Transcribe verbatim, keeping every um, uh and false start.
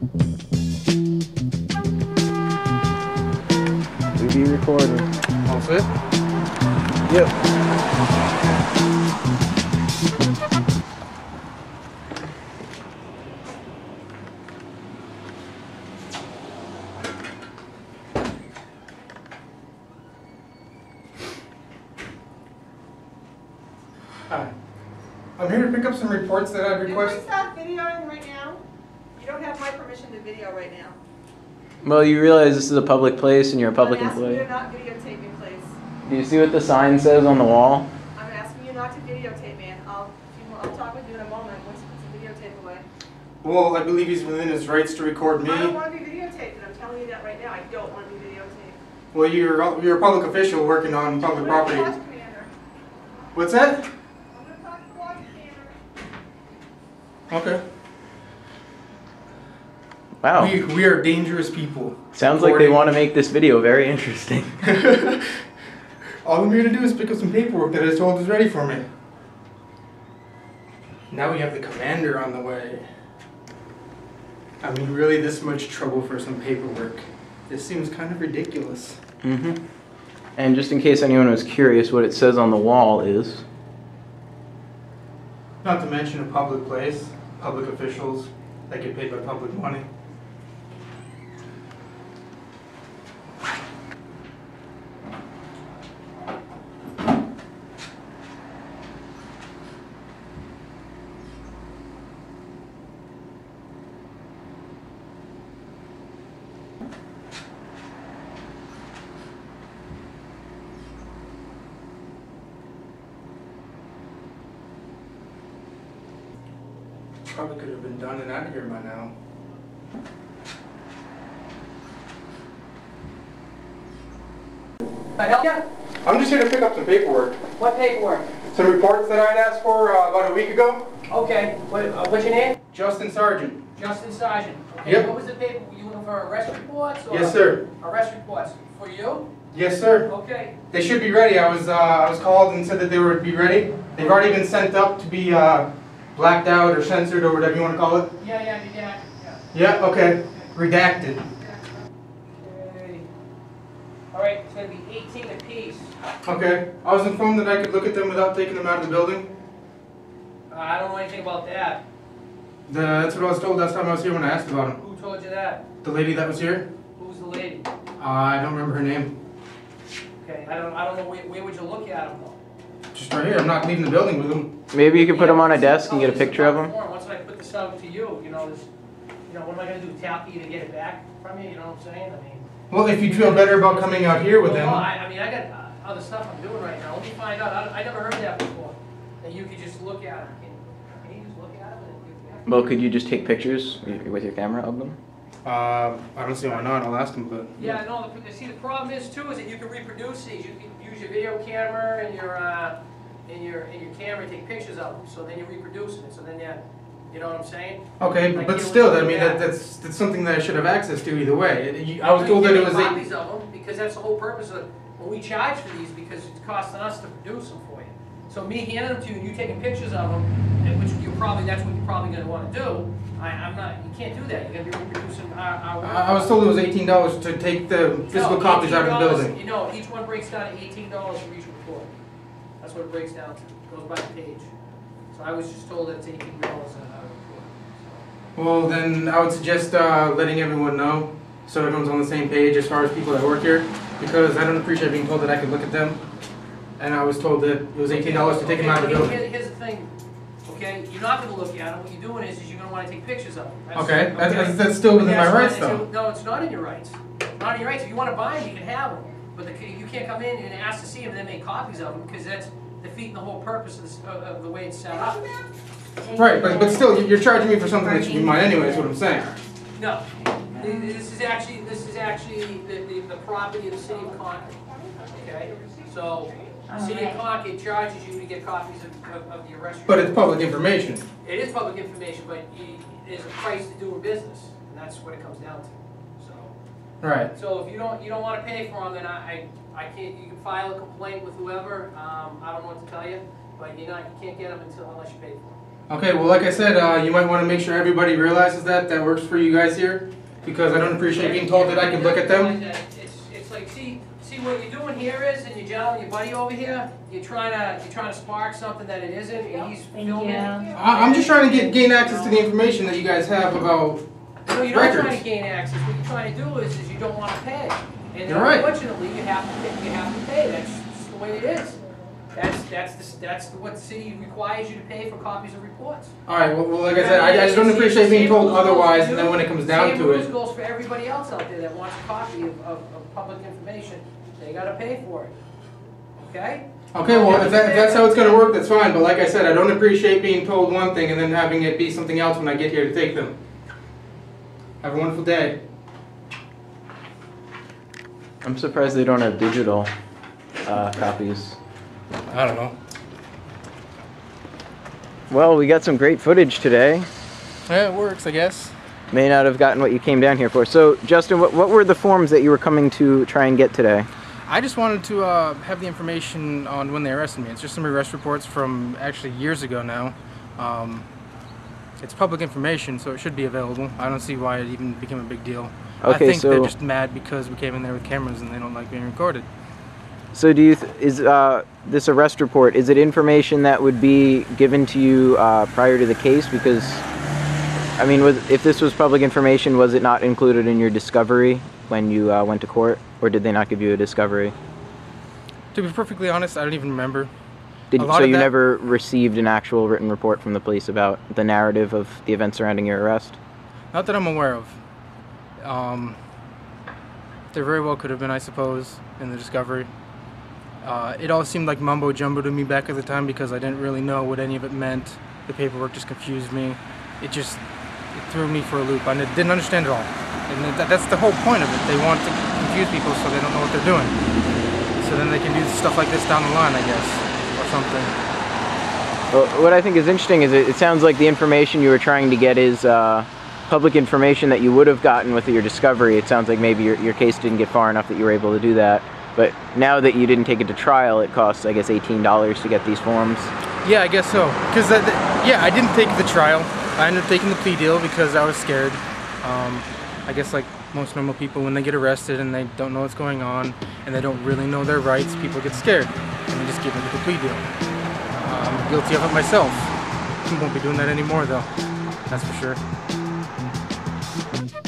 We be recording. All set? Yep. Hi. I'm here to pick up some reports that I've requested. Can we stop videoing right now? You don't have my permission to video right now. Well, you realize this is a public place and you're a public I'm employee. I'm asking you to not videotape your place. Do you see what the sign says on the wall? I'm asking you not to videotape, man. I'll, I'll talk with you in a moment once you put the videotape away. Well, I believe he's within his rights to record me. I don't want to be videotaped, and I'm telling you that right now. I don't want to be videotaped. Well, you're, you're a public official working on public what property. Watch, What's that? Okay. Wow. We, we are dangerous people. Sounds like they want to make this video very interesting. All I'm here to do is pick up some paperwork that I was told is ready for me. Now we have the commander on the way. I mean, really this much trouble for some paperwork. This seems kind of ridiculous. Mm-hmm. And just in case anyone was curious, what it says on the wall is... Not to mention a public place, public officials that get paid by public money. Probably could have been done and out of here by now. Can I help you? I'm just here to pick up some paperwork. What paperwork? Some reports that I'd asked for uh, about a week ago. Okay. What, uh, what's your name? Justin Sargent. Justin Sargent. Okay. Yep. What was the paper? Were you looking for arrest reports? Or yes, sir. Arrest reports for you? Yes, sir. Okay. They should be ready. I was uh, I was called and said that they would be ready. They've already been sent up to be. Uh, Blacked out or censored or whatever you want to call it? Yeah, yeah, redacted. Yeah, yeah okay. Redacted. Okay. Alright, it's going to be eighteen apiece. Okay. I was informed that I could look at them without taking them out of the building. Uh, I don't know anything about that. The, that's what I was told last time I was here when I asked about them. Who told you that? The lady that was here. Who's the lady? Uh, I don't remember her name. Okay, I don't, I don't know. Where, where would you look at them though? Just right here. I'm not leaving the building with them. Maybe you can put yeah, them on a desk and get a picture of them. Once I put this out to you, you know, this, you know, what am I going to do? Tap you to get it back from you? You know what I'm saying? I mean. Well, if you feel better about coming out here with well, them. Well, I, I mean, I got uh, other stuff I'm doing right now. Let me find out. I, I never heard that before. That you could just look at them. Can, can you just look at them? And well, could you just take pictures with your camera of them? Uh, I don't see why not. I'll ask them, but yeah, yeah. no. The, see, the problem is too is that you can reproduce these. You can use your video camera and your. Uh, In your in your camera, take pictures of them. So then you're reproducing it. So then yeah, you know what I'm saying? Okay, like, but still, I mean that, that's that's something that I should have access to either way. It, you, I was told that it was copies a, of them because that's the whole purpose of when we charge for these because it's costing us to produce them for you. So me handing them to you and you taking pictures of them, and which you probably that's what you're probably going to want to do. I, I'm not. You can't do that. You're going to be reproducing our. our I, I was told it was eighteen dollars to take the physical no, copies out of the building. You know, each one breaks down to eighteen dollars for each report. That's what it breaks down to. It goes by the page. So I was just told that it's eighteen dollars an hour before. So. Well, then I would suggest uh, letting everyone know so everyone's on the same page as far as people that work here because I don't appreciate being told that I could look at them. And I was told that it was eighteen dollars to okay, take them out of the building. Here's the thing. Okay, you're not going to look at them. What you're doing is, is you're going to want to take pictures of them. That's, okay, okay. That's, that's, that's still within yeah, my rights, not, though. No, it's not in your rights. Not in your rights. If you want to buy them, you can have them. But the, you can't come in and ask to see them and then make copies of them because that's defeating the whole purpose of, this, uh, of the way it's set up. Right, but, but still, you're charging me for something that should be mine anyway, is what I'm saying. No, this is actually this is actually the, the, the property of the city of Concord. Okay, so the city of Concord charges you to get copies of, of, of the arrest. But it's public information. It is public information, but you, there's a price to do a business, and that's what it comes down to. Right. So if you don't you don't want to pay for them, then I, I, I can't. You can file a complaint with whoever. Um, I don't know what to tell you, but you're not you can't get them until unless you pay for them. Okay, well, like I said, uh, you might want to make sure everybody realizes that that works for you guys here, because I don't appreciate being told that I can look at them. It's, it's like, see, see what you're doing here is, and you're jailing your buddy over here. You're trying to you're trying to spark something that it isn't, and he's filming. Yeah. I, I'm just trying to get gain access to the information that you guys have about. So you're not trying to gain access. What you're trying to do is, is you don't want to pay, and you're unfortunately right. you have to you have to pay. That's just the way it is. That's that's the, that's what the city requires you to pay for copies of reports. All right. Well, well like I said, I, I just don't appreciate being told otherwise. And then when it comes down to it, same rules goes for everybody else out there that wants a copy of, of, of public information. They got to pay for it. Okay. Okay. Well, if, that, if that's how it's going to work, that's fine. But like I said, I don't appreciate being told one thing and then having it be something else when I get here to take them. Have a wonderful day. I'm surprised they don't have digital uh, copies. I don't know. Well, we got some great footage today. Yeah, it works, I guess. May not have gotten what you came down here for. So, Justin, what, what were the forms that you were coming to try and get today? I just wanted to uh, have the information on when they arrested me. It's just some arrest reports from actually years ago now. Um, it's public information, so it should be available. I don't see why it even became a big deal. Okay, I think so they're just mad because we came in there with cameras and they don't like being recorded. So do you, th is uh, this arrest report, is it information that would be given to you uh, prior to the case? Because, I mean, was, if this was public information, was it not included in your discovery when you uh, went to court? Or did they not give you a discovery? To be perfectly honest, I don't even remember. Did, so you never received an actual written report from the police about the narrative of the events surrounding your arrest? Not that I'm aware of. Um, there very well could have been, I suppose, in the discovery. Uh, it all seemed like mumbo jumbo to me back at the time because I didn't really know what any of it meant. The paperwork just confused me. It just it threw me for a loop. I didn't understand it all. And th that's the whole point of it. They want to confuse people so they don't know what they're doing. So then they can do stuff like this down the line, I guess, or something. Well, what I think is interesting is it, it sounds like the information you were trying to get is uh, public information that you would have gotten with your discovery. It sounds like maybe your, your case didn't get far enough that you were able to do that. But now that you didn't take it to trial, it costs, I guess, eighteen dollars to get these forms. Yeah, I guess so. Because, yeah, I didn't take the trial. I ended up taking the plea deal because I was scared. Um, I guess like most normal people, when they get arrested and they don't know what's going on and they don't really know their rights, people get scared and they just give into the plea deal. Uh, I'm guilty of it myself. I won't be doing that anymore, though. That's for sure.